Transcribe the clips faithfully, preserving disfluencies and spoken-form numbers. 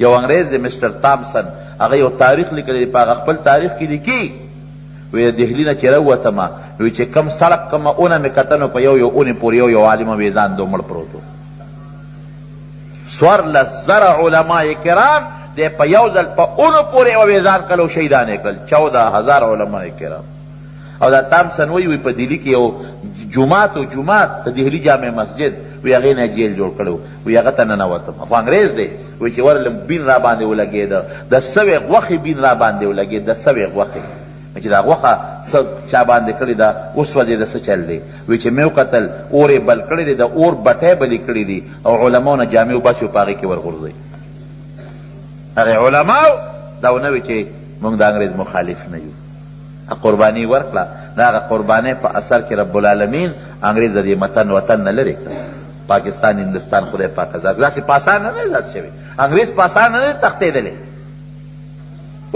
یو انگریز دی مستر تامسن هغه یو تاریخ لیکلی په هغه خپل تاریخ کې لیکي وی د دهلی نه چې راووتمه نو چې کم سړک کومه اونه مې کتنو په یو یو اونې پورې یو یو عالمه مې ځان دومړ پروت و څوارلس زره علما کرام دی په یو ځل په اونو پورې یې ځان کلو شهیدانې کړل چوده هزار علما کرام. او دا تامسن وی وی په دهلی کې یو جومات و جومات د دهلی جامع مسجد وی هغې نه جیل جوړ کړی وی هغه ته ننوتم خو انګریز دی وی چې ورلم بین را باندې ولګېده د سوې غوښې بین را باندې ولګېد د سوې غوښې چې دا غوښه څه چا باندې کړې ده وسوځېده څه چل دی وی چې مې وکتل اور یې بل کړی دی د اور بټۍ بلې کړي دي او علماو نه جامې وباسي په هغې کې ورغورځوي هغې علماو دا ونه وي چې موږ د انګریز مخالف نه یو. قربانی ورکړه دا هغه قربانۍ په اثر کې رب العالمین انګریز د دې متن وطن نه لرې کړه پاکستان هندوستان خدای پاک داسې په اسانه نه دی ازاد شوی انګریز په اسانه نه دی تښتېدلی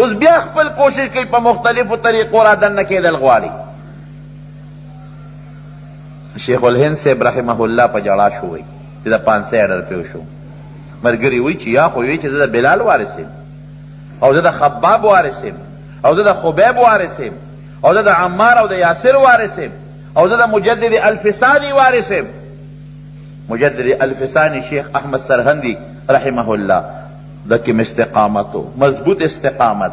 اوس بیا خپل کوشش کوي په مختلفو طریقو را دننه کېدل غواړي. شیخ الهند صاحب رحمه الله په جړا شو وایي چې دا پانسۍ اډر پېو شو ملګري وایي چې یا خو وایي چې زه د بلال وارث یم او زه د خباب وارث یم او ده ده خبیب وارثیم او ده ده عمار او ده یاسر وارثیم او ده ده مجدد الفسانی وارثیم. مجدد الفسانی شیخ احمد سرهندی رحمه الله ده کم استقامتو مضبوط استقامت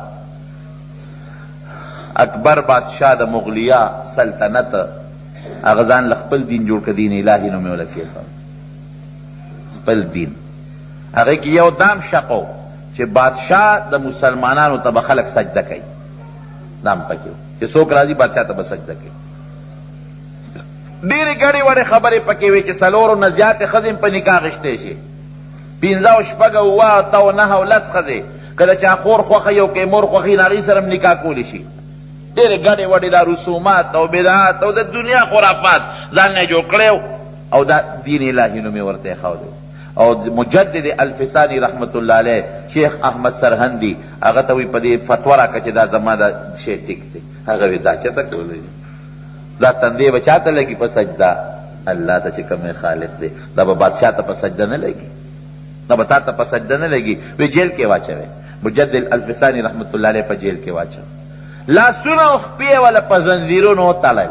اکبر بادشاہ ده مغلیہ سلطنت اغزان لخپل دین جوڑ که دین الہی نو مولا کیخوا خپل دین اغی که یو دام شقو چه بادشاہ ده مسلمانانو تب خلق سجده کئی نام پکیو چې څوک راځي بادشاہ ته به سجده کوي ډېرې ګڼې وړې خبرې پکې وې چې څلورو نه زیاتې ښځې هم په نکاح اخیستی شي پنځه او شپږ او اوه او اته او نهه او لس ښځې که د چا خور خوښه یو که یې مور خوښي نو هغې سره هم نکاح کولی شي. ډېرې ګڼې وړې دا رسومات او بدعات او د دنیا خرافات ځان نه یې جوړ کړی او دا دین الهي نوم یې ورته ایښودی. او مجدد الفسانی رحمت الله علیه شیخ احمد سرهندی هغه ته وی په دې فتوا راکړه چې دا زما دا شی ټیک دی هغه وی دا چاته کولی دا تندې به چاته لګي په سجده الله ته چې کوم خالق دی دا به بادشاه ته په سجده نه لګي دا به تا ته په سجده نه لګي وی جیل کې واچوې. مجدد الفسانی رحمت الله علیه په جیل کې واچو لاسونه او خپې یې وله په زنځیرونو وتړل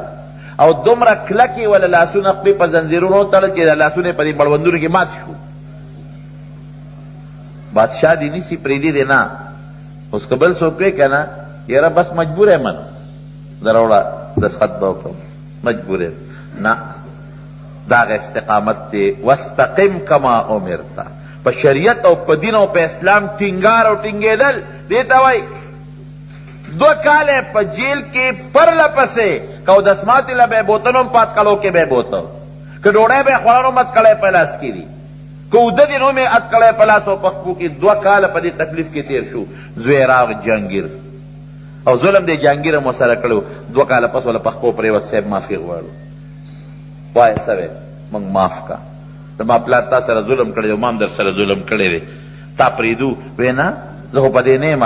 او دومره کلک یې وله لاسونه خپې په زنځیرونو وتړل چې دا لاسونه یې په دې مړوندونو کې مات شو. بادشاہ دینی سی پریدی دینا اس قبل سوکے کہنا یارا بس مجبور ہے من ضرورا دس خط باوکا مجبور ہے نا داغ استقامت تے وستقم کما امرتا پا شریعت او پا دین او پا اسلام تنگار او تنگے دل دیتا وائی دو کالے پا جیل کی پر لپسے کاؤ دسماتی لبے بوتنوں پات کلو کے بے بوتن کہ ڈوڑے بے خوانوں مت کلے پلاس کی دی کو د دینو می اتکلای پلاس او پخکو کی دو کال په دې تکلیف کې تیر شو. زویراغ جنگیر او ظلم دې جنگیر مو سره کړو دو کال پس ولا پخکو پریوت صاحب معافي غواړو وای سره موږ معاف کا زما پلار تا سره ظلم کړی ما هم در سره ظلم کړی دی تا پریدو وی نه زه خو په دې نه یم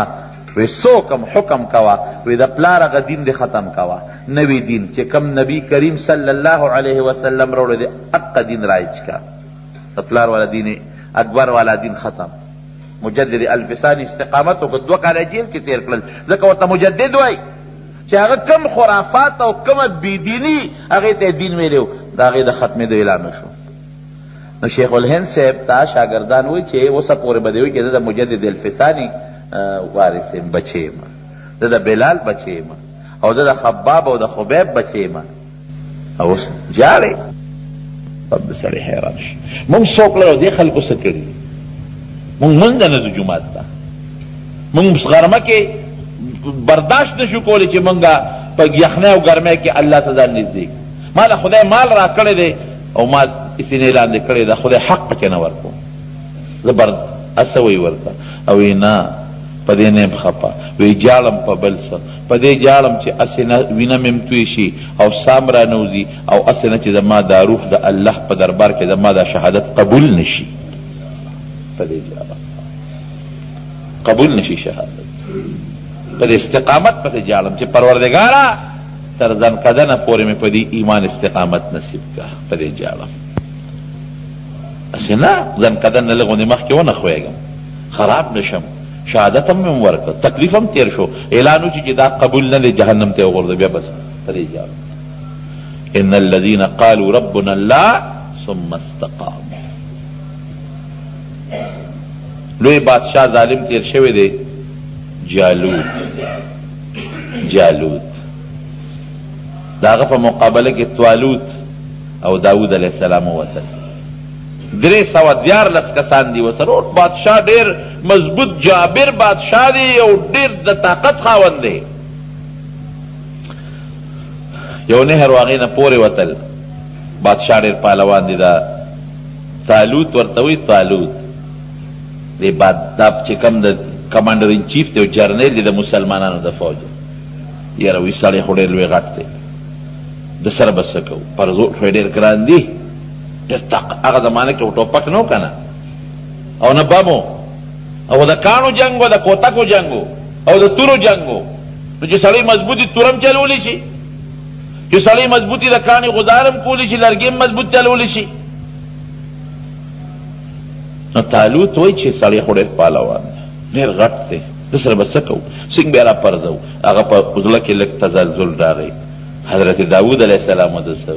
وی څوکم حکم کوه وی د پلار هغه دین دې ختم کوه نوی دین چې کم نبی کریم صلی الله علیه وسلم راوړی دی حق دین رایج کا اطلار والا دین اکبر والا دین ختم. مجدد الفسانی استقامت کو دو کاله جیل کې تیر کړل ځکه ورته مجدد وای چې هغه کم خرافات او کم بیدینی هغې ته دین ویلی و د هغې د ختمېدو اعلان شو. نو شیخ الهند صاحب ته شاګردان وایي چې اوسه پورې به دې وایي چې زه د مجدد الفسانی وارث یم بچې یم زه د بلال بچې یم او زه د خباب او د خبیب بچې یم او اوس جاړې رب سره حیران شي مونږ څوک لرو دې خلکو څه کړي مونږ منځ نه ځو جومات ته مونږ غرمه کې برداشت نه شو کولی چې مونږ په یخنۍ او ګرمۍ کې الله ته ځان نږدې کړو. ما له خدای مال را کړی دی او ما سینې لاندې کړی دی خدای حق پکې نه ورکو زبر هڅه وی ورته او وی نه په دې نه یم خفه وی جاړم په بل څه په دې جاړم چې هسې نه وینه مې هم توی شي او سام را نوځي او هسې نه چې زما دا روح د الله په دربار کې زما دا شهادت قبول نه شي په دې جاړم قبول نه شي شهادت په دې استقامت پسې جاړم چې پروردګاره تر ځنکدنه پورې مې په دې ایمان استقامت نصیب کا په دې جاړم هسې نه ځنکدنه لږ غوندې مخکې ونه خویږم خراب نشم، شهادت هم مم ورکا، تکلیف هم تیر شو، اعلانو چی جدا قبول نلے جہنم تے غرد بیا بس تلے جا. ان الذین قالوا ربنا اللہ ثم استقاموا. لوی بادشاہ ظالم تیر شوے دے جالوت، جالوت دا غفا مقابلہ کی توالوت او داود علیہ السلام وطن درے سوا دیار لس کسان دی وسر اور بادشاہ دیر مضبوط جابر بادشاہ دی او دیر دا طاقت خاون دے یو نهر واغین پوری وطل بادشاہ دیر پالوان دی دا تالوت ورطوی تالوت دی باد داب چکم دا کمانڈر ان چیف دی و جرنیل دی دا مسلمانانو دا فوج یا روی سالی خوڑیر لوی غٹ دی دا سر بسکو پر زور خوی دیر کران دی اگر زمانے کے ٹوپک نو کنا او نبامو او دا کانو جنگو دا کوتاکو جنگو او دا تورو جنگو جو سالی مضبوطی تورم چلو لیشی جو سالی مضبوطی دا کانی غزارم کولیشی لرگیم مضبوط چلو لیشی نا تالوت وی چھ سالی خوڑے پالاوان نیر غٹ تے دسر بسکو سنگ بیرا پرزو اگر پا قزلکی لک تزلزل را رئی حضرت داود علیہ السلام و دسر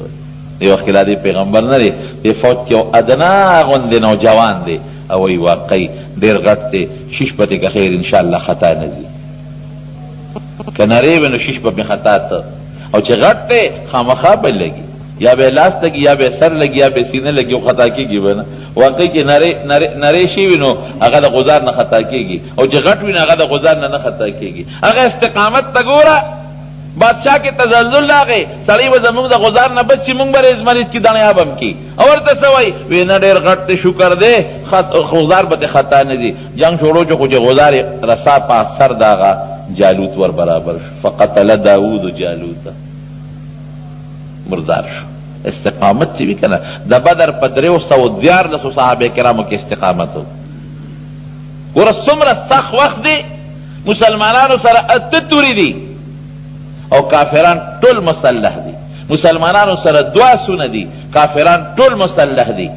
دی وقتی لادی پیغمبر نری دی فوت کیاو ادنا غند نوجوان دی اوی واقعی دیر غٹ دی شش پتی که خیر انشاءاللہ خطا نزی که نریبنو شش پت می خطا تا او چه غٹ دی خامخا پر لگی یا بے لاس لگی یا بے سر لگی یا بے سینه لگی او خطا کی گی بنا واقعی که نریشی وینو اگه دا غزار نخطا کی گی او چه غٹ وینو اگه دا غزار نخطا کی گی اگه استقامت تا گورا بادشاہ کے تزلزل لاغے سڑی و زمونگ دا غزار نبت چی مونگ بر ازمانیس کی دانیابم کی اور تسوائی وینا دیر غٹ تی شکر دے غزار بات خطا ندی جنگ شروع چو خوچے غزار رسا پاس سر داغا جالوت ور برابر شو فقتل داود جالوتا مردار شو. استقامت چی بھی کنا دا بدر پدرے و سو دیار لسو صحابہ کرامو کی استقامت ہو اور سمر سخ وقت دی مسلمانانو سر اتتوری دی او کافران طول مسلح دی مسلمانانو سر دعا سونه دی کافران طول مسلح دی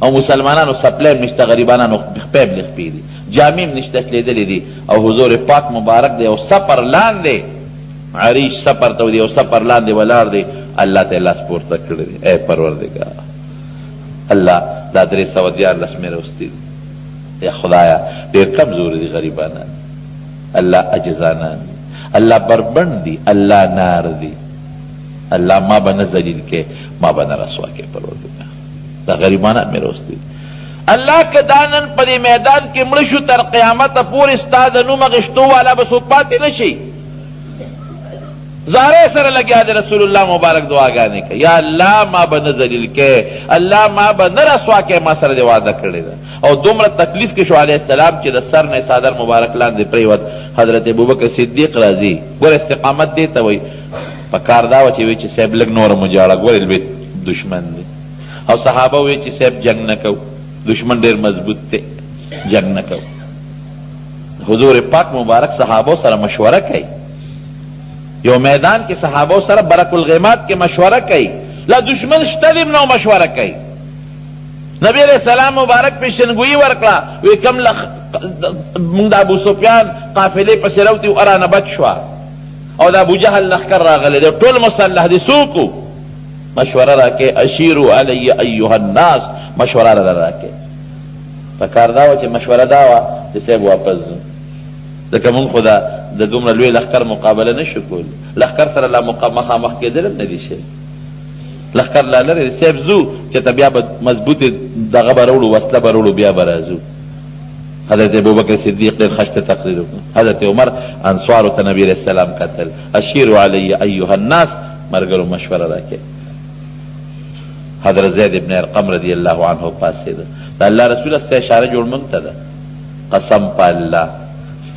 او مسلمانانو سپلیم نشتا غریبانانو پیم لخپی دی جامیم نشتا کلیدلی دی او حضور پاک مبارک دی او سپر لان دی عریش سپر تو دی او سپر لان دی ولار دی اللہ تعالی سپورتا کردی اے پروردگا اللہ دادری سو دیار لس میرے استی دی اے خدایا دیر کم زوری دی غریبانان اللہ اجزانان اللہ بربند دی اللہ نار دی اللہ ما بنا زلیل کے ما بنا رسوا کے پرو دینا دا غریبانات میں روز دی اللہ کے دانن پر میدان کی مرشو تر قیامت پور استادنو مغشتو والا بسو پاتی نشی زارے سر لگیا دی رسول اللہ مبارک دعا گانے کا یا اللہ ما بنا زلیل کے اللہ ما بنا رسوا کے ما سر دی وعدہ کردی دا اور دومر تکلیف کے شو علیہ السلام چی دا سر نے سادر مبارک لاندی پریوت حضرت ابوبکر صدیق رضی گور استقامت دیتا وی پکار داو چی وی چی سیب لگ نور مجارا گور الوی دشمن دی او صحابہ وی چی سیب جنگ نکو دشمن دیر مضبوط تے جنگ نکو حضور پاک مبارک صحابہ سر مشورہ کئی یو میدان کی صحابہ سر برک الغیمات کے مشورہ کئی لا دشمن شتلیم نو مشورہ کئی نبی علیہ السلام مبارک پیشنگوئی ورکلا وی کم لخ من دا ابو سفیان قافلے پس روتی و اران بچ شوا او دا ابو جہل لخکر راغلے دے طول مسلح دے سوکو مشورہ راکے اشیرو علی ایوہ الناس مشورہ راکے فکار داوا چے مشورہ داوا جسے واپس دکا من خدا دا دومر لوی لخکر مقابلہ نشکول لخکر سر اللہ مقامخا مخی دلم ندی شے لخکر لالر سیب زو چیتا بیا با مضبوط دا غبرولو وصلہ برولو بیا برازو حضرت ابوبکر صدیق دیر خشت تقریر حضرت عمر انسوارو تنبی علیہ السلام قتل اشیرو علی ایوہ الناس مرگرو مشورہ راکے حضرت زید ابن ارقم رضی اللہ عنہ پاسے دا دا اللہ رسول اسے اشارہ جوڑ منگتا دا قسم پا اللہ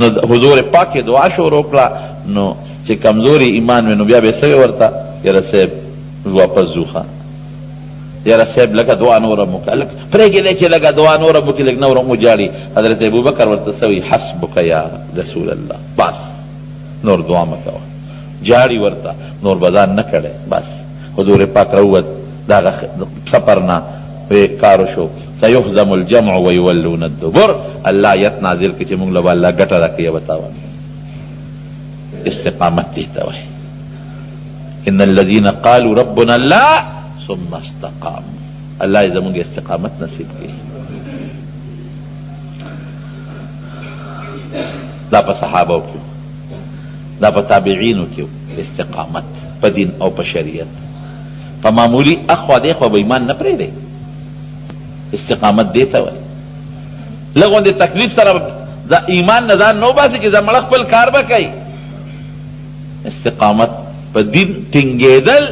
نو حضور پاک دعا شو روکلا، نو چه کمزوری ایمان میں نو بیا بے سوی ورطا یا رسیب واپس زوخا یا رسیب لگا دعا نورا مکا پریگی لیچے لگا دعا نورا مکی لگ نورا مجاری. حضرت ابو بکر ورطا سوی حسبک یا رسول اللہ، بس نور دعا مکا جاری ورطا نور بزان نکڑے. بس حضور پاک روت داغ سپرنا وی کارو شو سیخزم الجمع ویولون الدبر. اللہ آیت نازل کچھ مونگ لبا اللہ گٹا رکھیا بتاوانی استقامت دیتا وی ان الذین قالوا ربنا اللہ ثم استقام. اللہ اذا مونگ استقامت نصیب کی دا پا صحابہ کیو دا پا تابعین کیو استقامت پا دین او پا شریعت پا معمولی اخوا دیخوا با ایمان نپرے دے استقامت دیتا ہوئے لگو اندے تکلیف سر دا ایمان نظان نو باسی چیزا ملک پل کار با کئی استقامت پا دین تنگی دل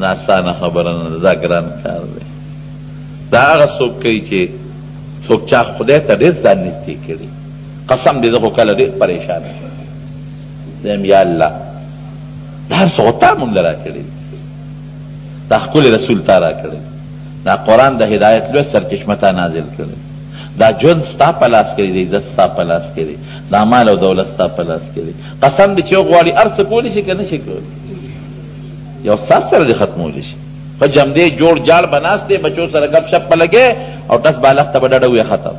ناسان خبران دا گران کار دے. دا آغا سوک کئی چی سوک چاک خودے تا دیر زن نتی کری قسم دے دخو کل دیر پریشان ہے دیم یا اللہ دا ہر سوتا من لرا کری دا کل رسول تارا کری دا قرآن دا ہدایت لوے سرچشمتا نازل کرے دا جن ستا پلاس کرے دا عزت ستا پلاس کرے دا مال و دولت ستا پلاس کرے قسم دی چیو غواری عرص کولی شکر نشکر یو ساس سر دی ختمو لیشی پا جمدے جوڑ جال بناس دے بچو سر گب شپ پلگے اور دس بالخت بڑڑوی ختم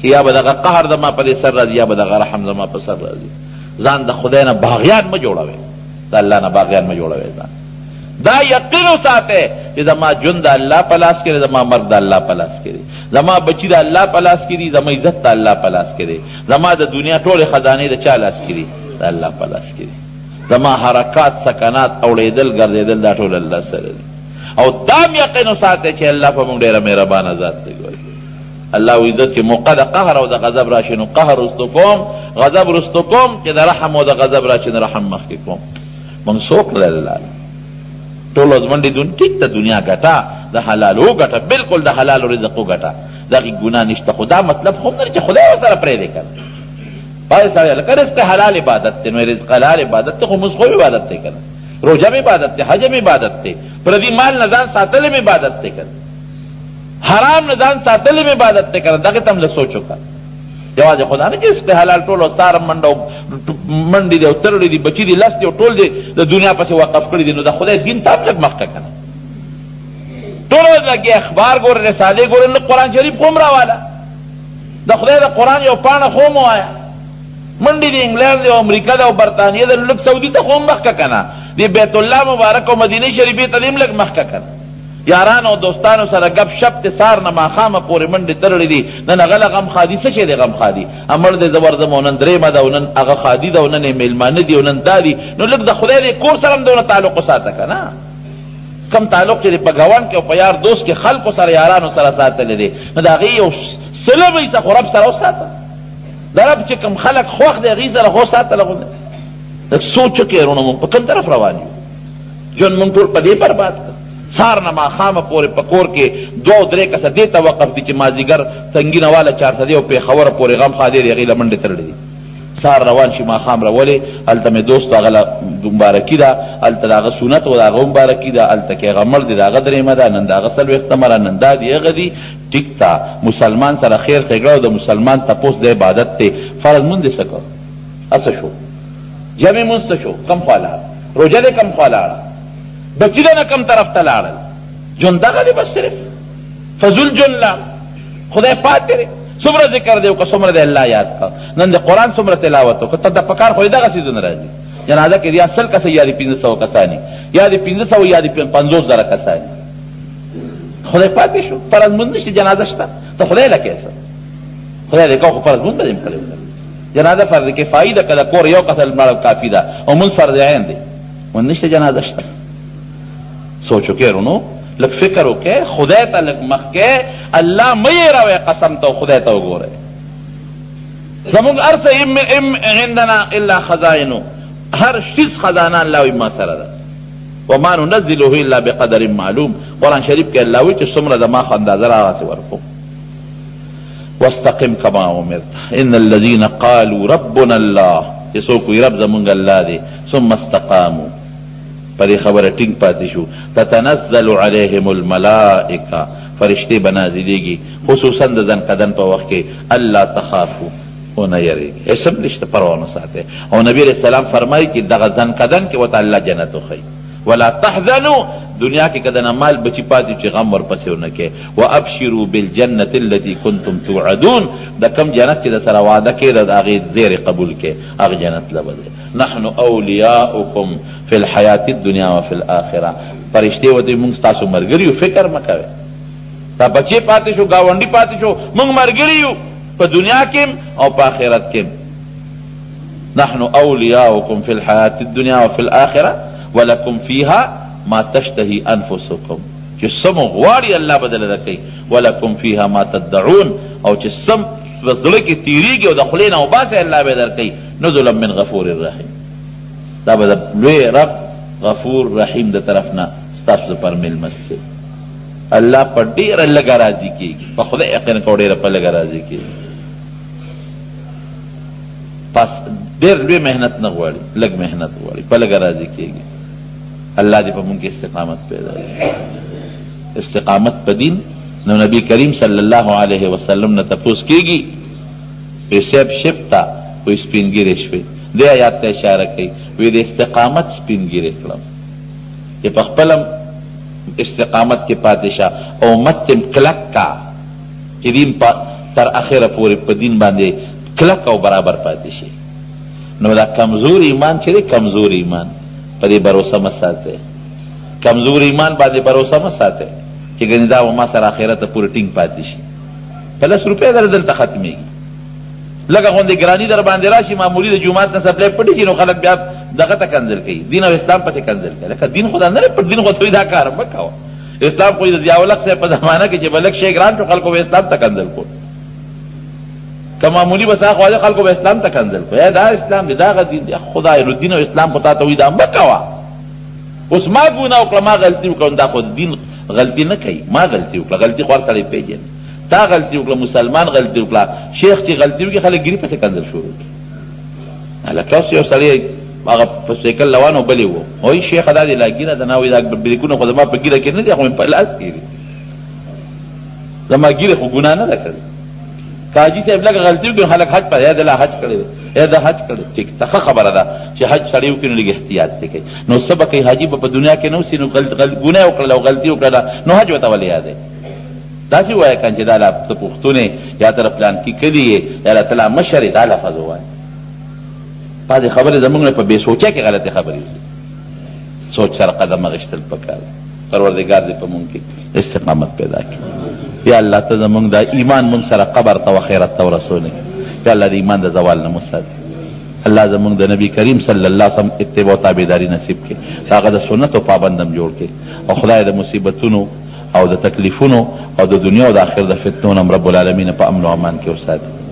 کہ یا با دا قہر دا ما پا دے سر رازی یا با دا رحم دا ما پا سر رازی زان دا خدای نا باغیان ما جوڑاوے دا اللہ نا باغیان ما جوڑاوے زان دا یقینو ساتے جزا ما جن دا اللہ پلاس کرے زما مرد دا اللہ پلاس کرے زما بچی دا اللہ پلاس کرے زما عزت دا اللہ پلاس کرے زما دا دنیا طول خزانے دا چالاس کرے دا اللہ پلاس کرے زما حرکات سکنات اوڑے دل گردے دل دا طول اللہ سر دے. او دام یقینو ساتے چھے اللہ پا مونڈیرہ میرا بانا ذات دے گوئے اللہ و عزت کے موقع دا قہر او دا غضب راشنو قہر رستو کوم غضب رستو کوم کہ دا رحم او دا غضب راشن رحم مخی کوم من سوک لاللال تول از مندی دون ٹک تا دنیا گٹا دا حلالو گٹا بلکل دا حلالو رزقو گٹا دا غی گناہ نشتا خدا مطلب خوب نرچے خدا و سر پرے دے کرنا پاہی سر لکر رزق حلال عبادت تے نوی رزق حلال عبادت تے خمس خوب عبادت تے کرنا روجہ میں عبادت تے حجم عبادت تے پردی مال نظام ساتل میں عبادت تے کرنا حرام نظام ساتلی میں عبادت تے کرنا داکہ تم لے سو چکا جواز خدا نا جس پہ حلال ٹولو سارم مندی دے ترلی دی بچی دی لس دے ٹول دے دا دنیا پسے وقف کردی نو دا خدا دین تاب لگ مخکا کنا ٹولو لگے اخبار گورے رسالے گورے لگ قرآن شریف قمرہ والا دا خدا دا قرآن یو پانا خومو آیا مندی دی انگلیر دے و امریکہ دے و برطانیہ دے لگ سعودی تا خوم مخکا کنا دی بیت اللہ مبارک و مدینہ شریفی تلیم لگ مخکا کنا یاران و دوستان و سر گب شب تسار نما خام پوری مند ترلی دی نن اغلا غم خادی سچے دی غم خادی امر دی زبردم و نن دریم دا و نن اغا خادی دا و نن میلمان دی و نن دا دی نو لگ دا خدای دی کور سرم دا و نن تعلق ساتا کنا کم تعلق چی دی پا گوان کے و پا یار دوست کے خلق و سر یاران و سر ساتا لی دی نو دا غی و سلم ایسا خورب سر ساتا دا رب چی کم خلق خوخ دی غی سر خو ساتا لگو دی سوچ چکی رونمون پا کن طرف روانی جن من پور پا دی پر بات کر سار نما خام پورے پکور کے دو درے کسا دیتا وقف دی چی مازیگر تنگین والا چار سا دے و پی خور پورے غم خوا دے دے غیل مند تر دے سار روان شی ما خام رولے علتا میں دوست آغلا مبارکی دا علتا دا آغا سونت و دا آغا مبارکی دا علتا کہ آغا مرد دا آغا درے مدا نند آغا سلو اختمرا نند آغا دی اغا دی ټیک تا مسلمان سره خیر تګړو د مسلمان تپوس د عبادت ته فرض مونږ دې سکو اس شو جمع مونږ شو کم خاله روزه دې کم خاله بچی دې نه کم طرف ته لاړل جون دغه دې بس صرف فذل جنلا خدای پات دې څومره ذکر دې او څومره دې الله یاد کا نن دې قران څومره تلاوت وکړه ته د پکار خو دغه سيزون راځي جنازه کې دې اصل کسه یاري پنځه سوه کسانی یاري پنځه سوه یاري پنځوس زره کسانی خدای پاتی شو فرض مند نشته جنازه شته ته خدای له کیسه خدای دې کو فرض مند دې مخلي جنازه فرض کې فائده کله کور یو قتل مړ کافی ده او من فرض عین دي مند نشته جنازه شته سوچو کې رونو لک فکر وکې خدای ته لک مخ کې الله مې راوي قسم ته خدای ته وګوره زموږ ارث ام ام عندنا الا خزائنو هر شیز خزانه الله ما سره ده وما ننزله الا بقدر معلوم قرآن شریف کے اللہ وی چی سمر دماغ اندازر آراتی ورکو وَاسْتَقِمْ كَمَا عُمِرْتَ اِنَّ الَّذِينَ قَالُوا رَبُّنَ اللَّهِ یہ سو کوئی رب زمونگ اللہ دے ثُمَّ اسْتَقَامُوا پر خبر ٹنگ پاتی شو تَتَنَزَّلُ عَلَيْهِمُ الْمَلَائِكَ فرشتے بنازلے گی خصوصاً دزن قدن پا وقت کے اللہ تخافو او نیرے گی اسم لشت پروانو ساتے او نبی علیہ السلام فرمائی کہ دزن قدن کے وطا اللہ جنتو خیر وَلَا تَحْذَنُوا دنیا کی قدنا مال بچی پاتی چی غم ورپسیو نکے وَأَبْشِرُوا بِالْجَنَّةِ الَّتِي كُنْتُمْ تُوْعَدُونَ دا کم جنت چی دا سر وعدہ کے دا آغی زیر قبول کے آغی جنت لبدے نحن اولیاؤکم فی الحیات الدنیا و فی الآخرہ پرشتے وطوی منگ ستاسو مرگریو فکر مکوے تا بچی پاتی شو گاونڈی پاتی شو منگ مرگریو پا دنیا کم او پا آخرت کم نحن اولیاؤکم فی الحیات الدنیا و فی الآخرہ وَلَكُمْ فِيهَا مَا تَشْتَهِي أَنفُسُكُمْ چه سم غواری اللہ بدل دکی وَلَكُمْ فِيهَا مَا تَدَّعُونَ او چه سم وزلکی تیریگی و دخلینا و باسی اللہ بدل دکی نُزُلَم مِن غفور الرحیم دا بدل لوی رب غفور رحیم دا طرفنا ستاسو پر مل مسئل اللہ پر دیر لگا راضی کی پا خدا اقین کو دیر پر لگا راضی کی پاس دیر لوی محنت نگواری لگ محنت گواری پر لگا راضی کی اللہ دی پا مونکی استقامت پیدا دی استقامت پا دین نو نبی کریم صلی اللہ علیہ وسلم نتفوس کی گی وی سیب شپتا وی سپینگیرے شوی دی آیات تا اشارہ کی وی دی استقامت سپینگیرے کلم یہ پا خپلم استقامت کے پاتشا اومت تم کلک کا چی دین پا تر اخیر پوری پا دین باندے کلک او برابر پاتشی نو دا کمزور ایمان چی دی کمزور ایمان پا دی بروسہ مساتے کمزور ایمان با دی بروسہ مساتے کہ گنی دا وما سر آخیرت پوری ٹنگ پاتی شی پلس روپے در دلتا ختمی گی لگا خوندے گرانی در باندراشی معمولی دا جماعت نسا پلے پڑی چی نو خلق بیا دغتا کنزل کئی دین او اسلام پتے کنزل کئی لکھا دین خدا نرے پڑ دین خود توی دا کارم بکاو اسلام کوئی دا زیاولق سے پا زمانہ کی جب لک شیگ ران چو خلقو بے اسلام تا کنزل کو کمامولی بس آخو آجا خلقو با اسلام تا کنزل کو اے دا اسلام دی دا غدین دی خدای رو دین و اسلام پتا تاوی دا مکوا اس ما گونا اکلا ما غلطی اکلا ان دا خود دین غلطی نکی ما غلطی اکلا غلطی خوار سالی پیجن تا غلطی اکلا مسلمان غلطی اکلا شیخ چی غلطی اکلا خلق گری پس کنزل شروع اکلا کلاسی او سالی اگا پس اکل لوانو بلی وو اوی شیخ ادا دی لاغینا دناوی دا بلکون خود ما پا گیرہ کرنے دی اخو من پلاس کیری زمان گیرہ خو گناہ نہ لکر کاجی سے ابلک غلطیو کہ خلق حج پر اید اللہ حج کرے اید حج کرے ٹھیک تخ خبر ادا چی حج سڑیو کنو لگ احتیاط تکے نو سبا کئی حاجی با دنیا کے نو سی نو گناہ اکرلا و غلطی اکرلا نو حج وطا والی آدے دا سی ہوا ہے کانچے دا لاب تپوختونے یا طرف لان کی کلیے یا طلع مشرے دا لفظ ہوا ہے پاس خبر زمانگنے پا بے سوچے کہ غلط خبری ہوئی سوچ سر قدم غشتل پکار پروردگار دے پا ممکن استقامت پیدا کی یا اللہ تا زمانگ دا ایمان من سر قبر تا و خیرت تا و رسولنگ یا اللہ دا ایمان دا زوال نمسا دی اللہ زمانگ دا نبی کریم صلی اللہ علیہ وسلم اتباع و تابعداری نصیب کے تاقا دا سنت و پابندم جوڑ کے او خدای دا مصیبتونو او دا تکلیفونو او دا دنیا و دا آخر دا فتنونم رب العالمین پا امن و امان کے وسا دی